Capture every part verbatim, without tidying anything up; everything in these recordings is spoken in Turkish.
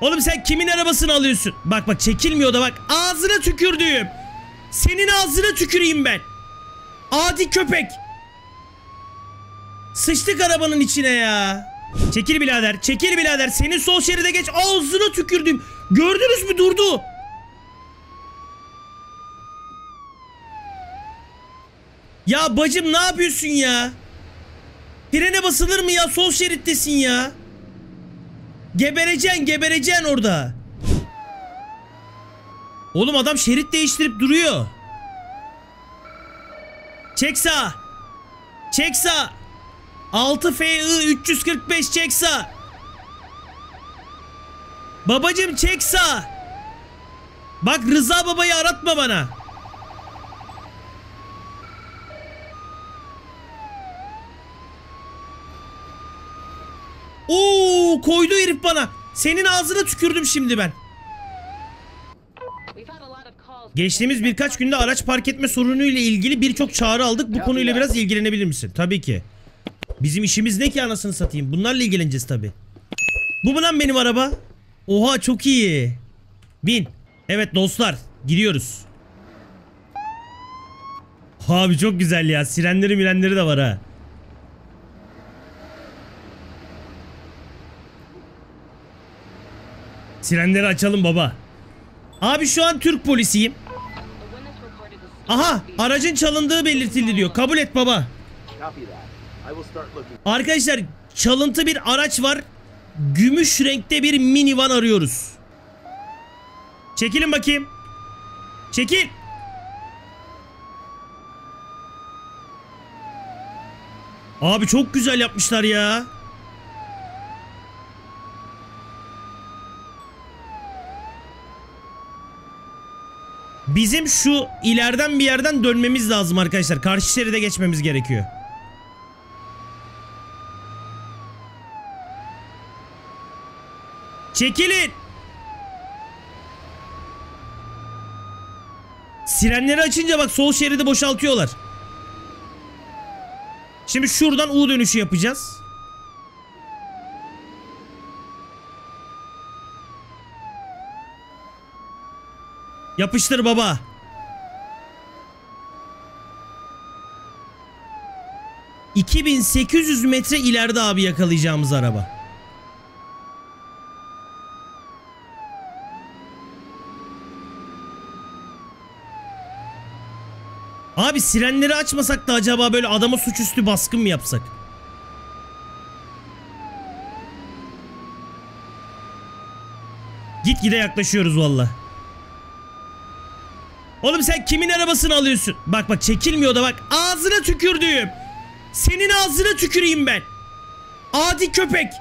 Oğlum sen kimin arabasını alıyorsun? Bak bak çekilmiyor da bak. Ağzına tükürdüğüm. Senin ağzına tüküreyim ben. Adi köpek. Sıçtık arabanın içine ya. Çekil birader. Çekil birader. Senin sol şeride geç. Ağzına tükürdüğüm. Gördünüz mü? Durdu. Ya bacım ne yapıyorsun ya? Frene basılır mı ya? Sol şerittesin ya. Gebereceksin, gebereceksin orada. Oğlum adam şerit değiştirip duruyor. Çek sağa. Çek sağa. altı F I üç yüz kırk beş çek sağa. Babacım çek sağa. Bak Rıza babayı aratma bana. Oo, koydu herif bana. Senin ağzına tükürdüm şimdi ben. Geçtiğimiz birkaç günde araç park etme sorunuyla ilgili birçok çağrı aldık. Bu konuyla biraz ilgilenebilir misin? Tabii ki. Bizim işimiz ne ki anasını satayım? Bunlarla ilgileneceğiz tabii. Bu mu lan benim araba? Oha çok iyi. Bin. Evet dostlar, gidiyoruz. Abi çok güzel ya. Sirenleri mirenleri de var ha. Sirenleri açalım baba. Abi şu an Türk polisiyim. Aha, aracın çalındığı belirtildi diyor. Kabul et baba. Arkadaşlar çalıntı bir araç var. Gümüş renkte bir minivan arıyoruz. Çekilin bakayım. Çekil. Abi çok güzel yapmışlar ya. Bizim şu ileriden bir yerden dönmemiz lazım arkadaşlar. Karşı şeride geçmemiz gerekiyor. Çekilin. Sirenleri açınca bak sol şeridi boşaltıyorlar. Şimdi şuradan U dönüşü yapacağız. Yapıştır baba. iki bin sekiz yüz metre ileride abi yakalayacağımız araba. Abi sirenleri açmasak da acaba böyle adama suçüstü baskın mı yapsak? Gitgide yaklaşıyoruz valla. Oğlum sen kimin arabasını alıyorsun? Bak bak çekilmiyor da bak. Ağzına tükürdüğüm. Senin ağzına tüküreyim ben. Adi köpek.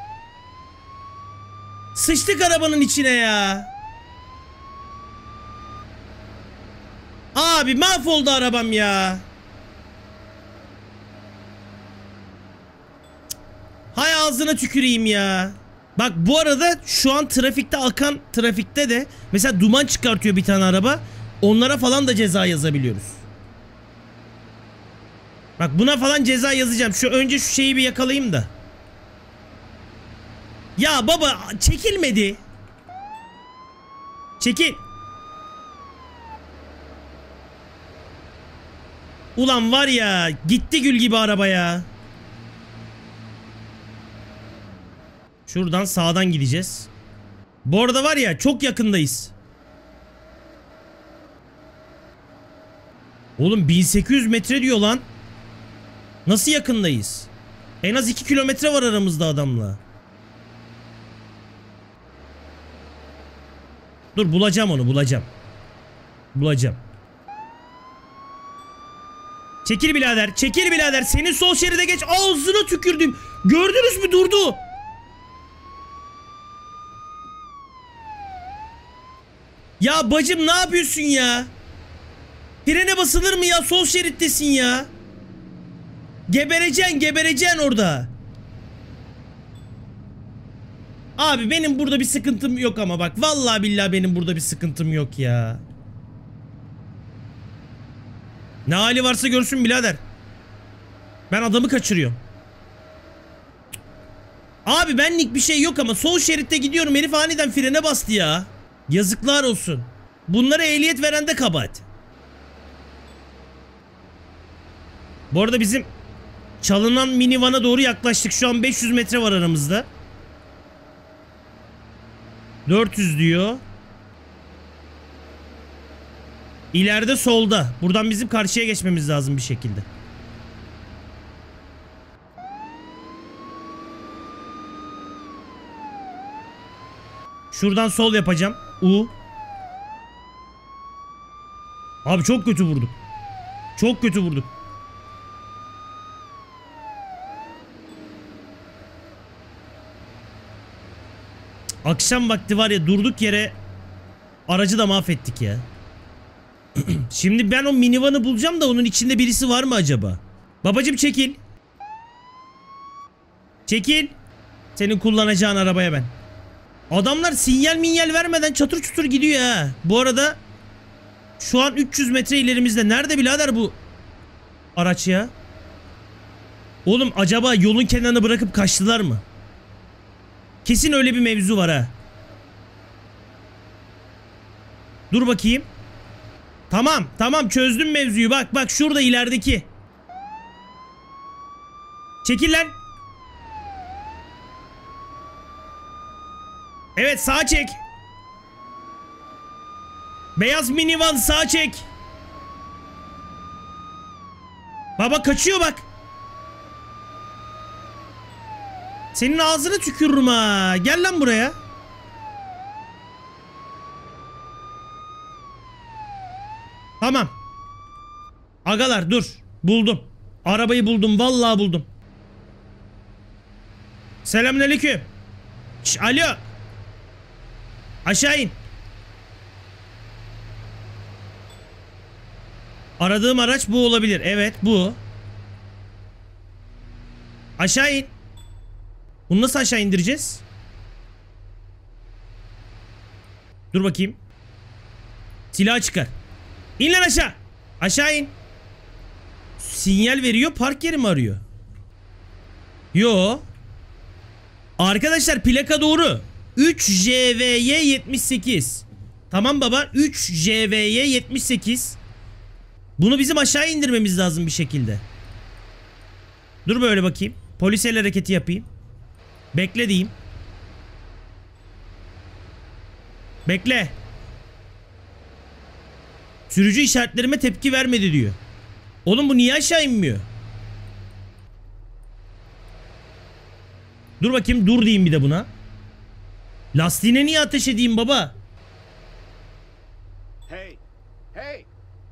Sıçtık arabanın içine ya. Abi mahvoldu arabam ya. Hay ağzına tüküreyim ya. Bak bu arada şu an trafikte akan trafikte de mesela duman çıkartıyor bir tane araba. Onlara falan da ceza yazabiliyoruz. Bak buna falan ceza yazacağım. Şu önce şu şeyi bir yakalayayım da. Ya baba çekilmedi. Çekil. Ulan var ya gitti gül gibi araba ya. Şuradan sağdan gideceğiz. Bu arada var ya çok yakındayız. Oğlum bin sekiz yüz metre diyor lan. Nasıl yakındayız? En az iki kilometre var aramızda adamla. Dur bulacağım onu bulacağım. Bulacağım. Çekil birader, çekil birader. Senin sol şeride geç. Ağzına tükürdüm. Gördünüz mü? Durdu. Ya bacım ne yapıyorsun ya? Frene basılır mı ya? Sol şerittesin ya. Gebereceksin, gebereceksin orada. Abi benim burada bir sıkıntım yok ama bak. Vallahi billahi benim burada bir sıkıntım yok ya. Ne hali varsa görsün birader. Ben adamı kaçırıyorum. Abi benlik bir şey yok ama sol şeritte gidiyorum, herif aniden frene bastı ya. Yazıklar olsun. Bunlara ehliyet veren de kabahat. Bu arada bizim çalınan minivana doğru yaklaştık. Şu an beş yüz metre var aramızda. dört yüz diyor. İleride solda. Buradan bizim karşıya geçmemiz lazım bir şekilde. Şuradan sol yapacağım. U. Abi çok kötü vurduk. Çok kötü vurduk. Akşam vakti var ya, durduk yere aracı da mahvettik ya. Şimdi ben o minivanı bulacağım da onun içinde birisi var mı acaba? Babacım çekil. Çekil. Senin kullanacağın arabaya ben. Adamlar sinyal minyal vermeden çatır çutur gidiyor ha. Bu arada şu an üç yüz metre ilerimizde. Nerede birader bu araç ya? Oğlum acaba yolun kenarını bırakıp kaçtılar mı? Kesin öyle bir mevzu var ha. Dur bakayım. Tamam tamam, çözdüm mevzuyu. Bak bak şurada ilerideki. Çekil lan. Evet, sağa çek. Beyaz minivan, sağa çek. Baba kaçıyor bak. Senin ağzını tükürürüm ha. Gel lan buraya. Tamam. Agalar dur. Buldum. Arabayı buldum. Vallahi buldum. Selamünaleyküm. Şş, alo. Aşağı in. Aradığım araç bu olabilir. Evet bu. Aşağı in. Bunu nasıl aşağı indireceğiz? Dur bakayım. Silahı çıkar. İn lan aşağı. Aşağı in. Sinyal veriyor. Park yeri mi arıyor? Yo. Arkadaşlar plaka doğru. üç J V Y yetmiş sekiz. Tamam baba. üç J V Y yetmiş sekiz. Bunu bizim aşağı indirmemiz lazım bir şekilde. Dur böyle bakayım. Polis el hareketi yapayım. Bekle diyeyim. Bekle. Sürücü işaretlerime tepki vermedi diyor. Oğlum bu niye aşağı inmiyor? Dur bakayım, dur diyeyim bir de buna. Lastiğine niye ateş edeyim baba? Hey, hey.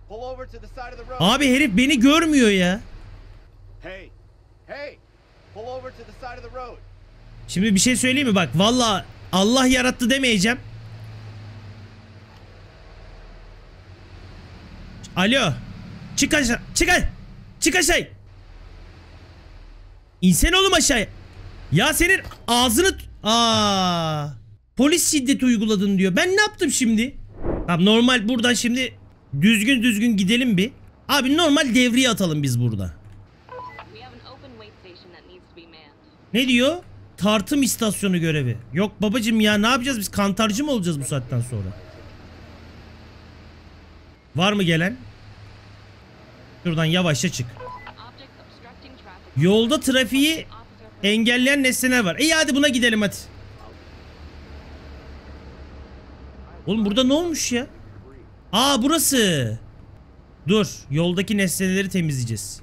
Pull over to the side of the road. Abi herif beni görmüyor ya. Hey, hey. Pull over to the side of the road. Şimdi bir şey söyleyeyim mi? Bak vallahi Allah yarattı demeyeceğim. Alo. Çık aşağı. Çık aşağı. Çık aşağı. İnsen oğlum aşağı. Ya senin ağzını... Aa, polis şiddeti uyguladın diyor. Ben ne yaptım şimdi? Abi normal buradan şimdi düzgün düzgün gidelim bir. Abi normal devriye atalım biz burada. Ne diyor? Tartım istasyonu görevi. Yok babacım ya, ne yapacağız biz? Kantarcı mı olacağız bu saatten sonra? Var mı gelen? Şuradan yavaşça çık. Yolda trafiği engelleyen nesneler var. İyi hadi buna gidelim hadi. Oğlum burada ne olmuş ya? Aa burası. Dur, yoldaki nesneleri temizleyeceğiz.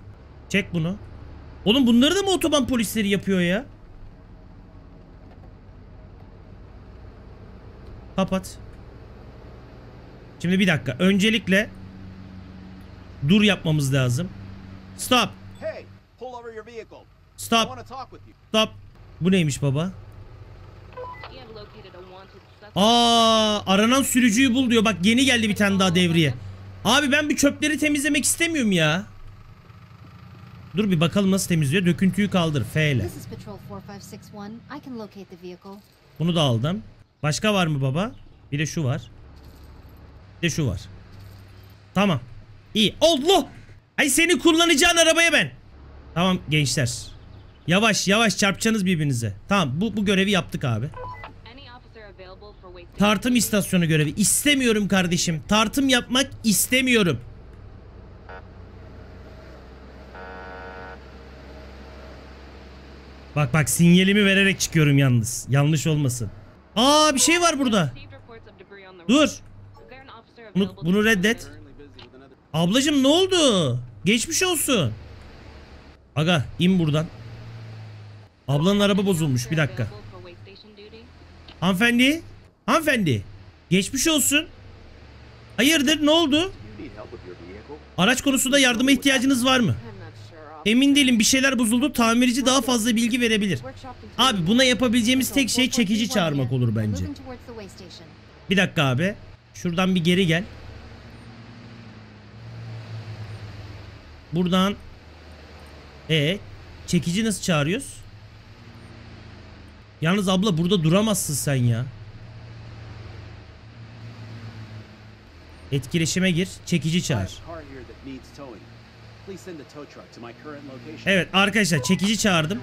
Çek bunu. Oğlum bunları da mı otoban polisleri yapıyor ya? Kapat. Şimdi bir dakika. Öncelikle dur yapmamız lazım. Stop. Stop. Stop. Bu neymiş baba? Aa, aranan sürücüyü bul diyor. Bak yeni geldi bir tane daha devriye. Abi ben bir çöpleri temizlemek istemiyorum ya. Dur bir bakalım nasıl temizliyor. Döküntüyü kaldır. F ile. Bunu da aldım. Başka var mı baba? Bir de şu var. Bir de şu var. Tamam. İyi. Allah! Ay seni kullanacağın arabaya ben. Tamam gençler. Yavaş yavaş çarpacaksınız birbirinize. Tamam, bu, bu görevi yaptık abi. Tartım istasyonu görevi. İstemiyorum kardeşim. Tartım yapmak istemiyorum. Bak bak, sinyalimi vererek çıkıyorum yalnız. Yanlış olmasın. Aa, bir şey var burada. Dur. Bunu, bunu reddet. Ablacım ne oldu? Geçmiş olsun. Aga in buradan. Ablanın araba bozulmuş. Bir dakika. Hanımefendi. Hanımefendi. Geçmiş olsun. Hayırdır, ne oldu? Araç konusunda yardıma ihtiyacınız var mı? Emin değilim, bir şeyler bozuldu. Tamirci daha fazla bilgi verebilir. Abi buna yapabileceğimiz tek şey çekici çağırmak olur bence. Bir dakika abi. Şuradan bir geri gel. Buradan. E, çekici nasıl çağırıyoruz? Yalnız abla burada duramazsın sen ya. Etkileşime gir. Çekici çağır. Evet arkadaşlar, çekici çağırdım.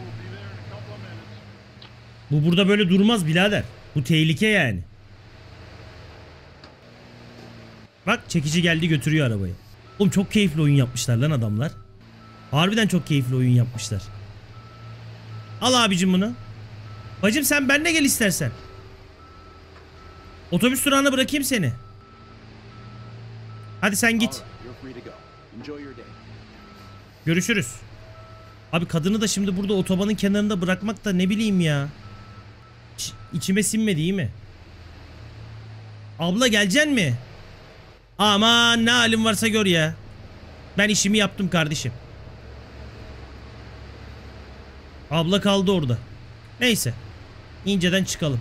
Bu burada böyle durmaz birader. Bu tehlike yani. Bak çekici geldi, götürüyor arabayı. Oğlum çok keyifli oyun yapmışlar lan adamlar. Harbiden çok keyifli oyun yapmışlar. Al abicim bunu. Bacım sen benimle gel istersen. Otobüs durağına bırakayım seni. Hadi sen git. Görüşürüz. Abi kadını da şimdi burada otobanın kenarında bırakmak da ne bileyim ya. İç, içime sinmedi, iyi mi? Abla geleceksin mi? Aman ne halim varsa gör ya. Ben işimi yaptım kardeşim. Abla kaldı orada. Neyse. İnceden çıkalım.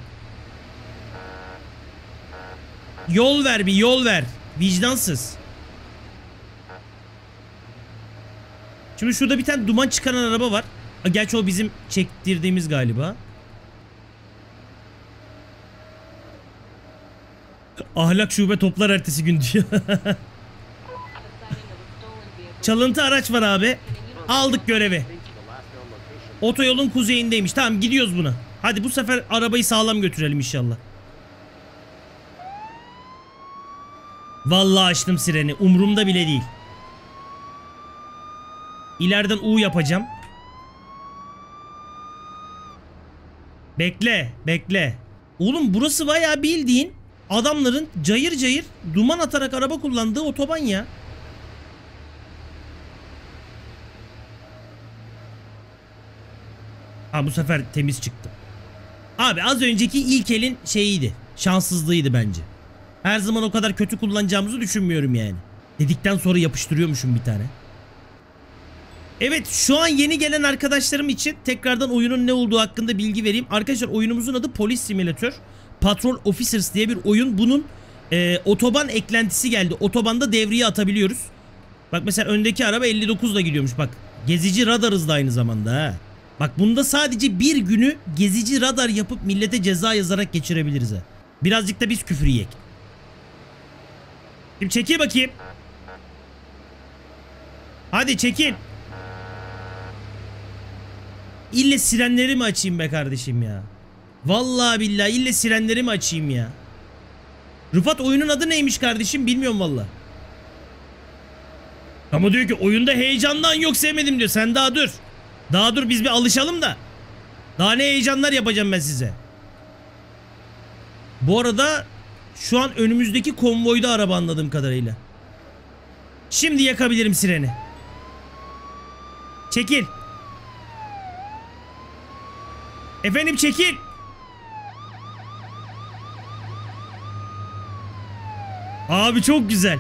Yol ver, bir yol ver. Vicdansız. Şimdi şurada bir tane duman çıkaran araba var. Gerçi o bizim çektirdiğimiz galiba. Ahlak şube toplar ertesi gün diyor. Çalıntı araç var abi. Aldık görevi. Otoyolun kuzeyindeymiş. Tamam, gidiyoruz buna. Hadi bu sefer arabayı sağlam götürelim inşallah. Vallahi açtım sireni. Umurumda bile değil. İleriden U yapacağım. Bekle, bekle. Oğlum burası bayağı bildiğin adamların cayır cayır duman atarak araba kullandığı otoban ya. Ha, bu sefer temiz çıktım. Abi az önceki ilk elin şeyiydi. Şanssızlığıydı bence. Her zaman o kadar kötü kullanacağımızı düşünmüyorum yani. Dedikten sonra yapıştırıyormuşum bir tane. Evet, şu an yeni gelen arkadaşlarım için tekrardan oyunun ne olduğu hakkında bilgi vereyim. Arkadaşlar oyunumuzun adı Police Simulator Patrol Officers diye bir oyun. Bunun e, otoban eklentisi geldi. Otobanda devreye atabiliyoruz. Bak mesela öndeki araba elli dokuzla gidiyormuş bak. Gezici radarız da aynı zamanda ha. Bak bunda sadece bir günü gezici radar yapıp millete ceza yazarak geçirebiliriz ha. Birazcık da biz küfür yiyek. Şimdi çekil bakayım. Hadi çekil. İlle sirenleri mi açayım be kardeşim ya? Vallahi billahi ille sirenleri mi açayım ya? Rıfat oyunun adı neymiş kardeşim? Bilmiyorum vallahi. Ama diyor ki oyunda heyecandan yok, sevmedim diyor. Sen daha dur. Daha dur, biz bir alışalım da. Daha ne heyecanlar yapacağım ben size. Bu arada şu an önümüzdeki konvoyda araba anladığım kadarıyla. Şimdi yakabilirim sireni. Çekil. Efendim çekil. Abi çok güzel.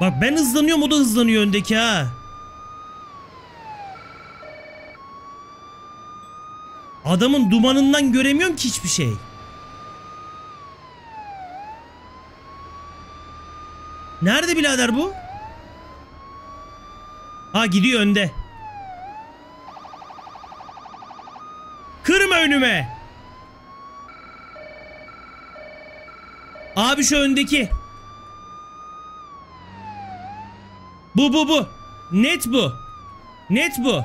Bak ben hızlanıyorum, o da hızlanıyor öndeki ha. Adamın dumanından göremiyorum ki hiçbir şey. Nerede birader bu? Ha, gidiyor önde. Kırma önüme. Abi şu öndeki. Bu bu bu. Net bu. Net bu.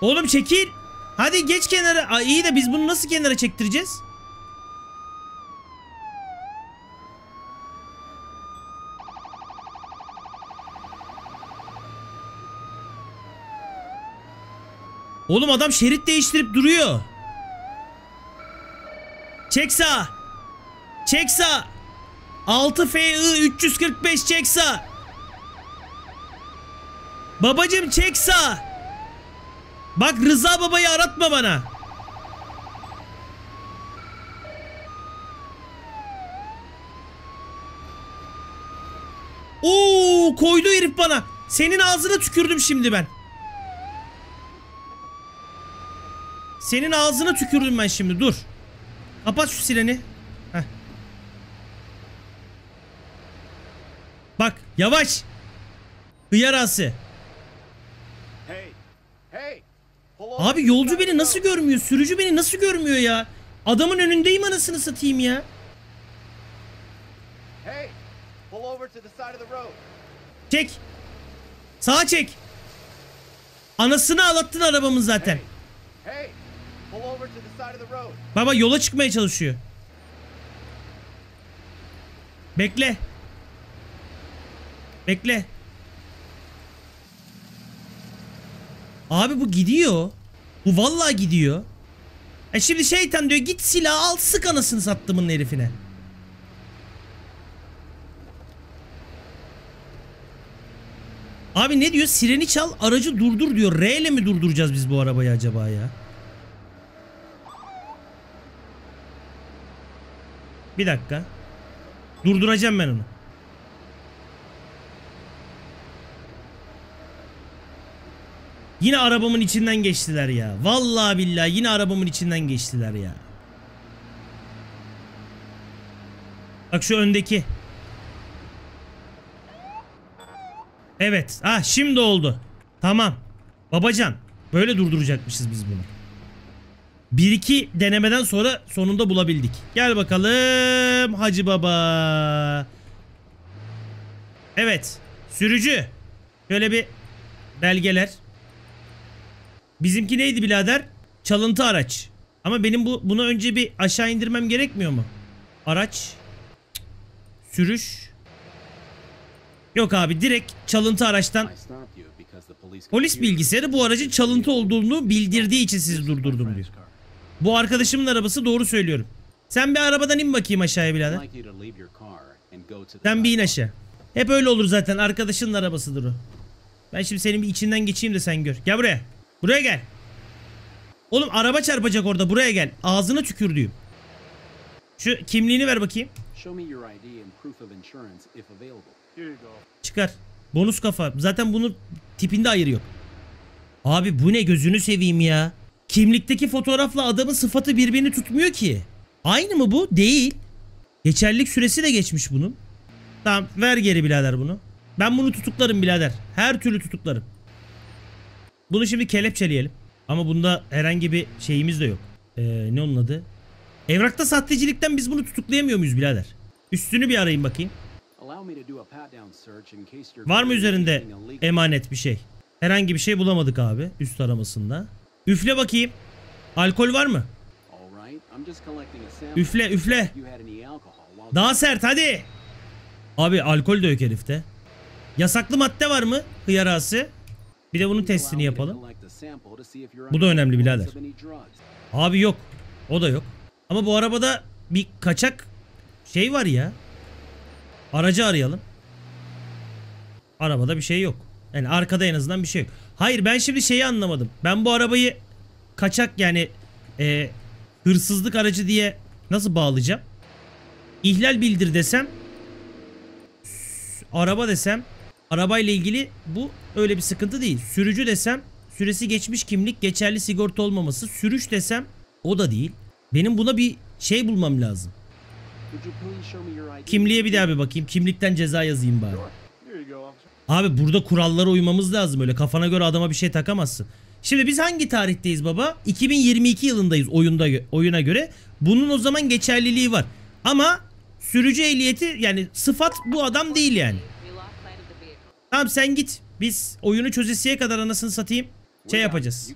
Oğlum çekil. Hadi geç kenara. Aa, iyi de biz bunu nasıl kenara çektireceğiz? Oğlum adam şerit değiştirip duruyor. Çek sağa. Çek sağa. altı F I üç yüz kırk beş çek sağa. Babacım çek sağa. Bak Rıza babayı aratma bana. Oo, koydu herif bana. Senin ağzına tükürdüm şimdi ben. Senin ağzına tükürdüm ben şimdi, dur. Kapat şu sireni. Heh. Bak yavaş. Hıyarası. Hey, hey. Abi yolcu beni nasıl görmüyor? Sürücü beni nasıl görmüyor ya? Adamın önündeyim anasını satayım ya. Hey. Çek. Sağa çek. Anasını ağlattın arabamın zaten. Hey. Hey. Baba yola çıkmaya çalışıyor. Bekle. Bekle. Abi bu gidiyor. Bu vallahi gidiyor. E şimdi şeytan diyor git silah al, sık anasını sattımın herifine. Abi ne diyor? Sireni çal, aracı durdur diyor. R ile mi durduracağız biz bu arabayı acaba ya? Bir dakika. Durduracağım ben onu. Yine arabamın içinden geçtiler ya. Vallahi billahi yine arabamın içinden geçtiler ya. Bak şu öndeki. Evet. Ah şimdi oldu. Tamam. Babacan. Böyle durduracakmışız biz bunu. bir iki denemeden sonra sonunda bulabildik. Gel bakalım Hacı Baba. Evet. Sürücü. Şöyle bir belgeler. Bizimki neydi birader? Çalıntı araç. Ama benim bu bunu önce bir aşağı indirmem gerekmiyor mu? Araç. Sürüş. Yok abi direkt çalıntı araçtan. Polis bilgisayarı bu aracın çalıntı olduğunu bildirdiği için sizi durdurdum diyor. Bu arkadaşımın arabası, doğru söylüyorum. Sen bir arabadan in bakayım aşağıya birader. Sen bir in aşağı. Hep öyle olur zaten, arkadaşının arabasıdır o. Ben şimdi senin bir içinden geçeyim de sen gör. Gel buraya. Buraya gel. Oğlum araba çarpacak orada, buraya gel. Ağzına tükürdüğüm. Şu kimliğini ver bakayım. Çıkar. Bonus kafa. Zaten bunun tipinde hayır yok. Abi bu ne gözünü seveyim ya. Kimlikteki fotoğrafla adamın sıfatı birbirini tutmuyor ki. Aynı mı bu? Değil. Geçerlilik süresi de geçmiş bunun. Tamam ver geri birader bunu. Ben bunu tutuklarım birader. Her türlü tutuklarım. Bunu şimdi kelepçeleyelim. Ama bunda herhangi bir şeyimiz de yok. Ee, ne onun adı? Evrakta sahtecilikten biz bunu tutuklayamıyor muyuz birader? Üstünü bir arayayım bakayım. Var mı üzerinde emanet bir şey? Herhangi bir şey bulamadık abi üst aramasında. Üfle bakayım. Alkol var mı? Üfle üfle. Daha sert hadi. Abi alkol de yok herifte. Yasaklı madde var mı? Hıyarası. Bir de bunun testini yapalım. Bu da önemli birader. Abi yok. O da yok. Ama bu arabada bir kaçak şey var ya. Aracı arayalım. Arabada bir şey yok. Yani arkada en azından bir şey yok. Hayır ben şimdi şeyi anlamadım. Ben bu arabayı kaçak yani e, hırsızlık aracı diye nasıl bağlayacağım? İhlal bildir desem, araba desem, arabayla ilgili bu öyle bir sıkıntı değil. Sürücü desem, süresi geçmiş kimlik, geçerli sigorta olmaması, sürüş desem o da değil. Benim buna bir şey bulmam lazım. Kimliğe bir daha bir bakayım. Kimlikten ceza yazayım bari. Abi burada kurallara uymamız lazım. Öyle kafana göre adama bir şey takamazsın. Şimdi biz hangi tarihteyiz baba? iki bin yirmi iki yılındayız oyunda, oyuna göre. Bunun o zaman geçerliliği var. Ama sürücü ehliyeti, yani sıfat bu adam değil yani. Tamam sen git. Biz oyunu çözesiye kadar anasını satayım. Şey yapacağız.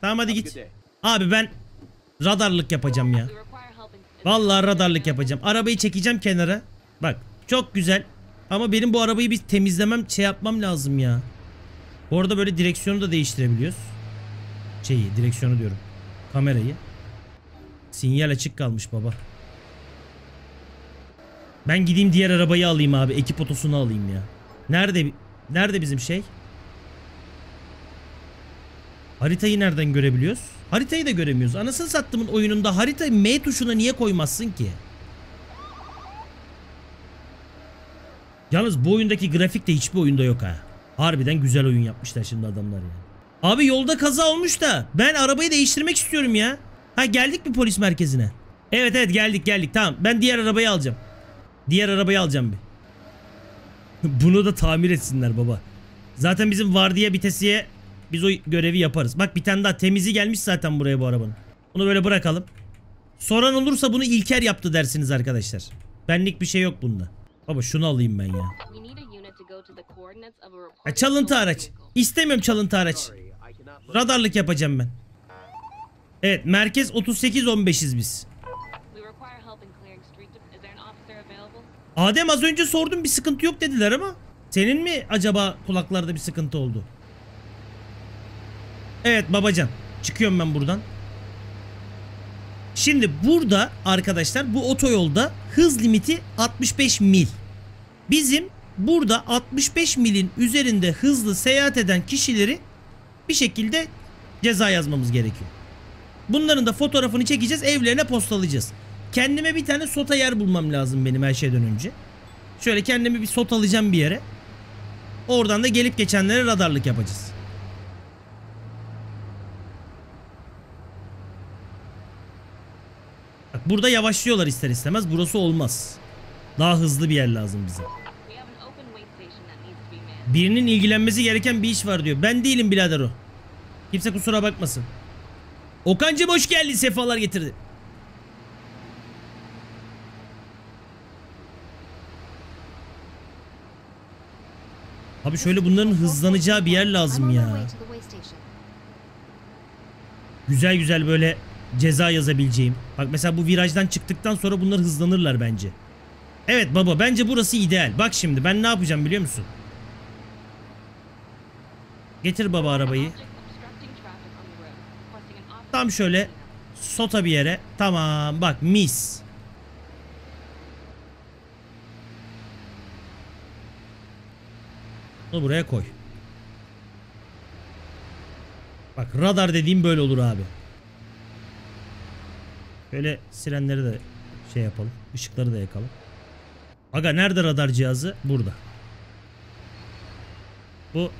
Tamam hadi git. Abi ben radarlık yapacağım ya. Vallahi radarlık yapacağım. Arabayı çekeceğim kenara. Bak çok güzel. Ama benim bu arabayı bir temizlemem, şey yapmam lazım ya. Bu arada böyle direksiyonu da değiştirebiliyoruz. Şeyi, direksiyonu diyorum. Kamerayı. Sinyal açık kalmış baba. Ben gideyim diğer arabayı alayım abi. Ekip otosunu alayım ya. Nerede nerede bizim şey? Haritayı nereden görebiliyoruz? Haritayı da göremiyoruz. Anasını sattımın oyununda haritayı M tuşuna niye koymazsın ki? Yalnız bu oyundaki grafik de hiçbir oyunda yok ha. Harbiden güzel oyun yapmışlar şimdi adamlar yani. Abi yolda kaza olmuş da ben arabayı değiştirmek istiyorum ya. Ha geldik mi polis merkezine? Evet evet geldik geldik tamam. Ben diğer arabayı alacağım. Diğer arabayı alacağım bir. Bunu da tamir etsinler baba. Zaten bizim vardiya bitesiye biz o görevi yaparız. Bak bir tane daha temizi gelmiş zaten buraya bu arabanın. Bunu böyle bırakalım. Soran olursa bunu İlker yaptı dersiniz arkadaşlar. Benlik bir şey yok bunda. Baba şunu alayım ben ya. Ya çalıntı araç. İstemiyorum çalıntı araç. Radarlık yapacağım ben. Evet merkez otuz sekiz on beş'iz biz. Adem az önce sordum bir sıkıntı yok dediler ama. Senin mi acaba kulaklarda bir sıkıntı oldu? Evet babacan. Çıkıyorum ben buradan. Şimdi burada arkadaşlar bu otoyolda hız limiti altmış beş mil. Bizim burada altmış beş milin üzerinde hızlı seyahat eden kişileri bir şekilde ceza yazmamız gerekiyor. Bunların da fotoğrafını çekeceğiz, evlerine postalayacağız. Kendime bir tane sota yer bulmam lazım benim her şeyden önce. Şöyle kendimi bir sota alacağım bir yere. Oradan da gelip geçenlere radarlık yapacağız. Bak burada yavaşlıyorlar ister istemez. Burası olmaz. Daha hızlı bir yer lazım bize. Birinin ilgilenmesi gereken bir iş var diyor. Ben değilim birader o. Kimse kusura bakmasın. Okan'cım hoş geldin, sefalar getirdi. Abi şöyle bunların hızlanacağı bir yer lazım ya. Güzel güzel böyle ceza yazabileceğim. Bak mesela bu virajdan çıktıktan sonra bunlar hızlanırlar bence. Evet baba bence burası ideal. Bak şimdi ben ne yapacağım biliyor musun? Getir baba arabayı. Tam şöyle sota bir yere. Tamam bak mis. Bunu buraya koy. Bak radar dediğim böyle olur abi. Böyle sirenleri de şey yapalım. Işıkları da yakalım. Aga nerede radar cihazı? Burada. Bu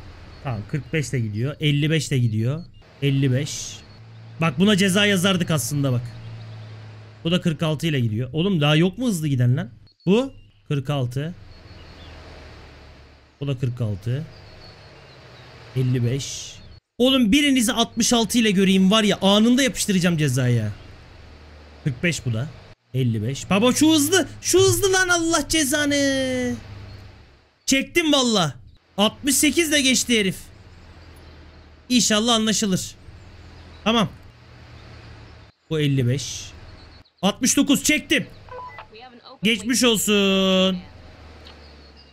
tamam kırk beş de gidiyor. elli beş de gidiyor. elli beş. Bak buna ceza yazardık aslında bak. Bu da kırk altı ile gidiyor. Oğlum daha yok mu hızlı giden lan? Bu kırk altı. O da kırk altı. elli beş. Oğlum birinizi altmış altı ile göreyim var ya, anında yapıştıracağım cezaya. kırk beş bu da. elli beş. Baba şu hızlı. Şu hızlı lan, Allah cezanı. Çektim valla. altmış sekiz ile geçti herif. İnşallah anlaşılır. Tamam. Bu elli beş. altmış dokuz çektim. Geçmiş olsun.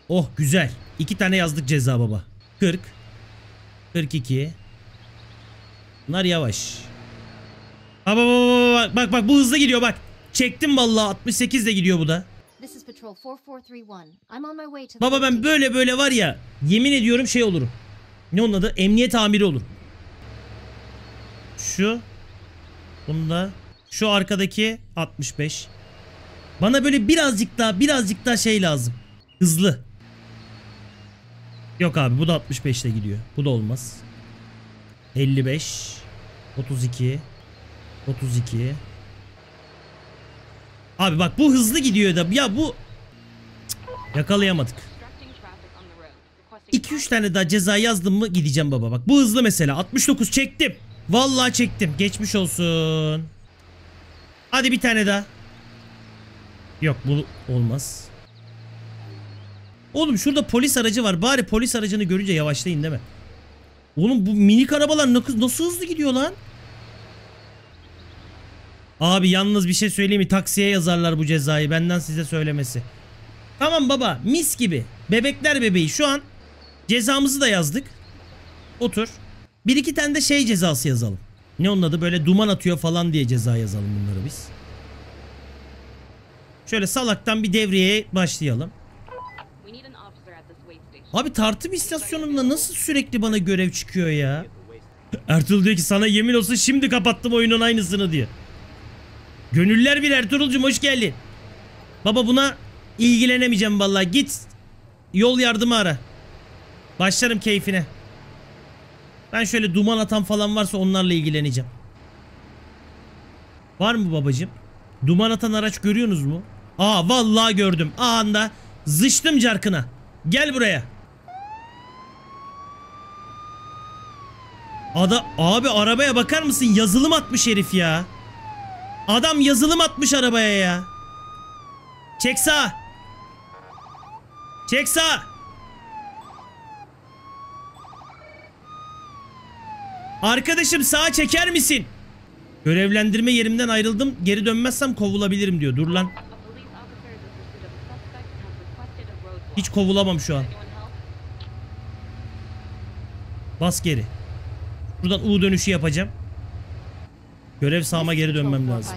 Oh güzel. İki tane yazdık ceza baba. kırk. kırk iki. Bunlar yavaş. Bak bak bak bak, bu hızlı gidiyor bak. Çektim vallahi, altmış sekiz de gidiyor bu da. Baba ben böyle böyle var ya, yemin ediyorum şey olurum. Ne onun adı? Emniyet amiri olurum. Şu. Bunda. Şu arkadaki altmış beş. Bana böyle birazcık daha birazcık daha şey lazım. Hızlı. Yok abi bu da altmış beş ile gidiyor. Bu da olmaz. elli beş. otuz iki. otuz iki. Abi bak bu hızlı gidiyor da ya bu. Cık, yakalayamadık. iki üç tane daha ceza yazdım mı gideceğim baba. Bak bu hızlı mesela. altmış dokuz çektim. Vallahi çektim. Geçmiş olsun. Hadi bir tane daha. Yok bu olmaz. Oğlum şurada polis aracı var. Bari polis aracını görünce yavaşlayın değil mi? Oğlum bu minik arabalar nasıl hızlı gidiyor lan? Abi yalnız bir şey söyleyeyim mi? Taksiye yazarlar bu cezayı. Benden size söylemesi. Tamam baba, mis gibi. Bebekler bebeği şu an. Cezamızı da yazdık. Otur. Bir iki tane de şey cezası yazalım. Ne onun adı? Böyle duman atıyor falan diye ceza yazalım bunları biz. Şöyle salaktan bir devreye başlayalım. Abi tartım istasyonunda nasıl sürekli bana görev çıkıyor ya? Ertuğrul diyor ki sana yemin olsun şimdi kapattım oyunun aynısını diye. Gönüller bir Ertuğrul'cum hoş geldin. Baba buna ilgilenemeyeceğim vallahi. Git yol yardımı ara. Başlarım keyfine. Ben şöyle duman atan falan varsa onlarla ilgileneceğim. Var mı babacığım? Duman atan araç görüyorsunuz mu? Aa vallahi gördüm. Anında zıçtım carkına. Gel buraya. Ada abi arabaya bakar mısın? Yazılım atmış herif ya. Adam yazılım atmış arabaya ya. Çek sağa. Çek sağa. Arkadaşım sağa çeker misin? Görevlendirme yerimden ayrıldım. Geri dönmezsem kovulabilirim diyor. Dur lan. Hiç kovulamam şu an. Bas geri. Buradan U dönüşü yapacağım. Görev sahama geri dönmem lazım.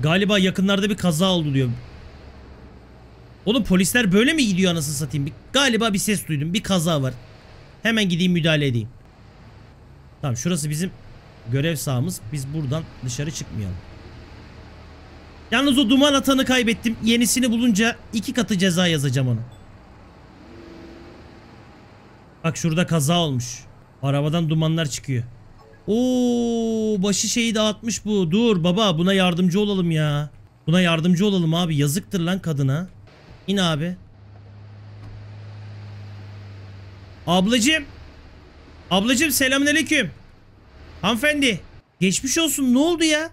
Galiba yakınlarda bir kaza oldu diyor. Oğlum polisler böyle mi gidiyor anasını satayım? Galiba bir ses duydum. Bir kaza var. Hemen gideyim müdahale edeyim. Tamam şurası bizim görev sahamız. Biz buradan dışarı çıkmayalım. Yalnız o duman atanı kaybettim. Yenisini bulunca iki katı ceza yazacağım ona. Bak şurada kaza olmuş. Arabadan dumanlar çıkıyor. Oo, başı şeyi dağıtmış bu. Dur baba buna yardımcı olalım ya. Buna yardımcı olalım abi. Yazıktır lan kadına. İn abi. Ablacığım. Ablacığım selamünaleyküm. Hanımefendi. Geçmiş olsun ne oldu ya?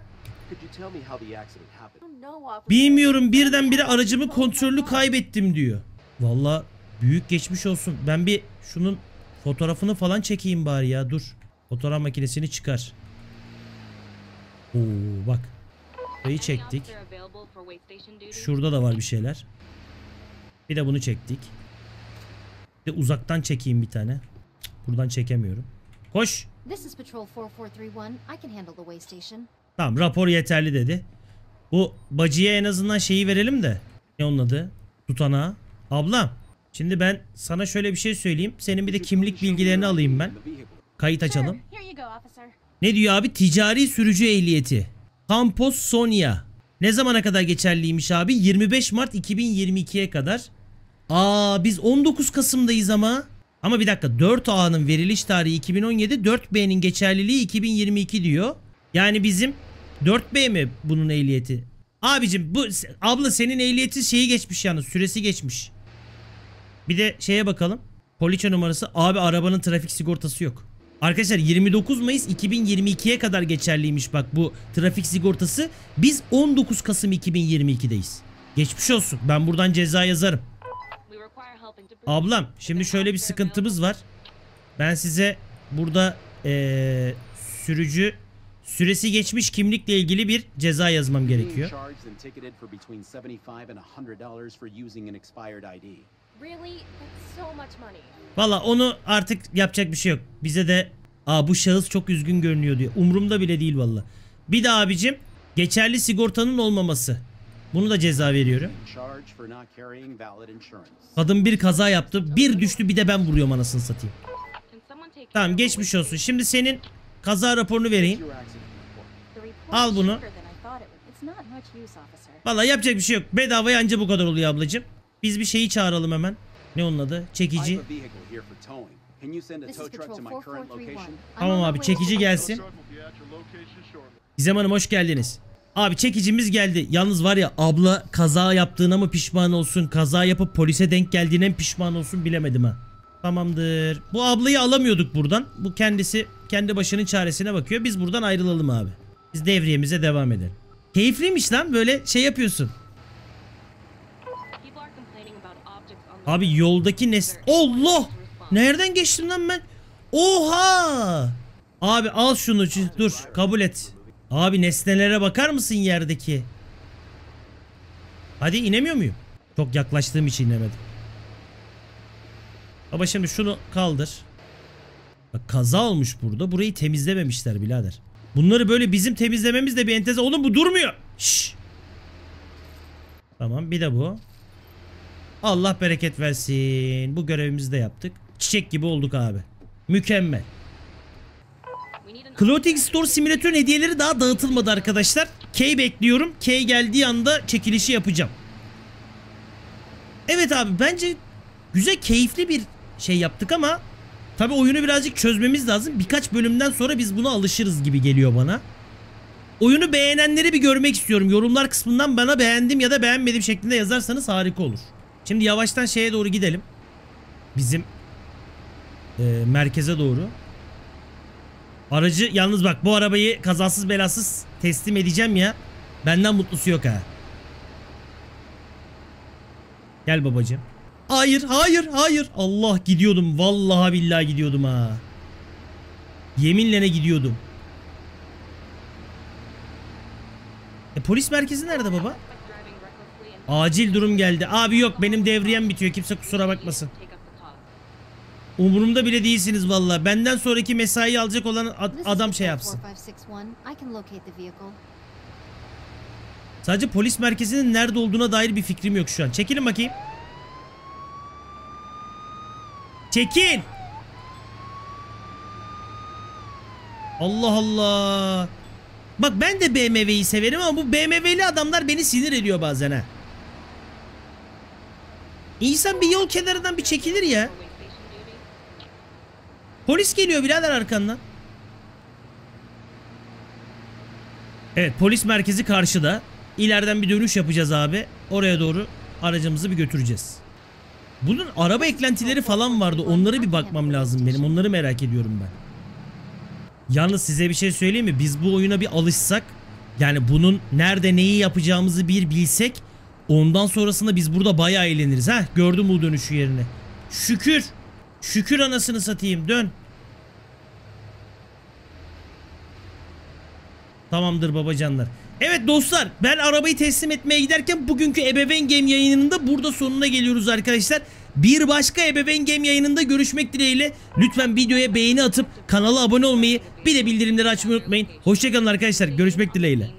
Bilmiyorum birdenbire aracımı kontrolü kaybettim diyor. Vallahi büyük geçmiş olsun. Ben bir şunun fotoğrafını falan çekeyim bari ya dur. Fotoğraf makinesini çıkar. Oo bak. Burayı çektik. Şurada da var bir şeyler. Bir de bunu çektik. Bir de uzaktan çekeyim bir tane. Buradan çekemiyorum. Koş. Tamam rapor yeterli dedi. Bu bacıya en azından şeyi verelim de. Ne onun adı? Tutanağı. Ablam. Şimdi ben sana şöyle bir şey söyleyeyim. Senin bir de kimlik bilgilerini alayım ben. Kayıt açalım. Ne diyor abi? Ticari sürücü ehliyeti. Campos Sonia. Ne zamana kadar geçerliymiş abi? yirmi beş Mart iki bin yirmi iki'ye kadar. Aa biz on dokuz Kasım'dayız ama. Ama bir dakika dört A'nın veriliş tarihi iki bin on yedi. dört B'nin geçerliliği iki bin yirmi iki diyor. Yani bizim dört B mi bunun ehliyeti? Abicim bu abla senin ehliyeti şeyi geçmiş yani süresi geçmiş. Bir de şeye bakalım. Poliçe numarası. Abi arabanın trafik sigortası yok. Arkadaşlar yirmi dokuz Mayıs iki bin yirmi iki'ye kadar geçerliymiş bak bu trafik sigortası. Biz on dokuz Kasım iki bin yirmi iki'deyiz. Geçmiş olsun. Ben buradan ceza yazarım. Ablam şimdi şöyle bir sıkıntımız var. Ben size burada ee, sürücü süresi geçmiş kimlikle ilgili bir ceza yazmam gerekiyor. Valla onu artık yapacak bir şey yok. Bize de aa bu şahıs çok üzgün görünüyor diyor. Umurumda bile değil valla. Bir de abicim geçerli sigortanın olmaması. Bunu da ceza veriyorum. Kadın bir kaza yaptı. Bir düştü bir de ben vuruyorum anasını satayım. Tamam geçmiş olsun. Şimdi senin kaza raporunu vereyim. Al bunu. Valla yapacak bir şey yok. Bedavaya anca bu kadar oluyor ablacığım. Biz bir şeyi çağıralım hemen. Ne onun adı? Çekici. Tamam abi çekici gelsin. Gizem Hanım hoş geldiniz. Abi çekicimiz geldi. Yalnız var ya, abla kaza yaptığına mı pişman olsun, kaza yapıp polise denk geldiğine mi pişman olsun bilemedim ha. Tamamdır. Bu ablayı alamıyorduk buradan. Bu kendisi kendi başının çaresine bakıyor. Biz buradan ayrılalım abi. Biz devriyemize devam edelim. Keyifliymiş lan, böyle şey yapıyorsun. Abi yoldaki nes... Allah! Nereden geçtim lan ben? Oha! Abi al şunu, dur kabul et. Abi nesnelere bakar mısın yerdeki? Hadi inemiyor muyum? Çok yaklaştığım için inemedim. Ama şimdi şunu kaldır. Bak kaza olmuş burada. Burayı temizlememişler birader. Bunları böyle bizim temizlememiz de bir enteze. Oğlum bu durmuyor. Şşş. Tamam bir de bu. Allah bereket versin. Bu görevimizi de yaptık. Çiçek gibi olduk abi. Mükemmel. Clothing Store Simülatör'ün hediyeleri daha dağıtılmadı arkadaşlar. K bekliyorum. K geldiği anda çekilişi yapacağım. Evet abi bence güzel, keyifli bir şey yaptık ama tabii oyunu birazcık çözmemiz lazım. Birkaç bölümden sonra biz buna alışırız gibi geliyor bana. Oyunu beğenenleri bir görmek istiyorum. Yorumlar kısmından bana beğendim ya da beğenmedim şeklinde yazarsanız harika olur. Şimdi yavaştan şeye doğru gidelim. Bizim e, merkeze doğru. Aracı yalnız bak, bu arabayı kazasız belasız teslim edeceğim ya. Benden mutlusu yok ha. Gel babacığım. Hayır hayır hayır. Allah gidiyordum. Vallahi billahi gidiyordum ha. Yeminle ne gidiyordum. E, polis merkezi nerede baba? Acil durum geldi. Abi yok, benim devriyem bitiyor. Kimse kusura bakmasın. Umurumda bile değilsiniz vallahi. Benden sonraki mesai alacak olan adam şey yapsın. Sadece polis merkezinin nerede olduğuna dair bir fikrim yok şu an. Çekilin bakayım. Çekil. Allah Allah. Bak ben de B M W'yi severim ama bu B M W'li adamlar beni sinir ediyor bazen ha. İnsan bir yol kenarından bir çekilir ya. Polis geliyor birader arkandan. Evet, polis merkezi karşıda. İleriden bir dönüş yapacağız abi. Oraya doğru aracımızı bir götüreceğiz. Bunun araba eklentileri falan vardı. Onlara bir bakmam lazım benim. Onları merak ediyorum ben. Yalnız size bir şey söyleyeyim mi? Biz bu oyuna bir alışsak, yani bunun nerede neyi yapacağımızı bir bilsek, ondan sonrasında biz burada bayağı eğleniriz. Ha, gördüm bu dönüşü yerini. Şükür. Şükür anasını satayım. Dön. Tamamdır babacanlar. Evet dostlar, ben arabayı teslim etmeye giderken bugünkü Ebeveyn Game yayınında burada sonuna geliyoruz arkadaşlar. Bir başka Ebeveyn Game yayınında görüşmek dileğiyle. Lütfen videoya beğeni atıp kanala abone olmayı, bir de bildirimleri açmayı unutmayın. Hoşçakalın arkadaşlar. Görüşmek dileğiyle.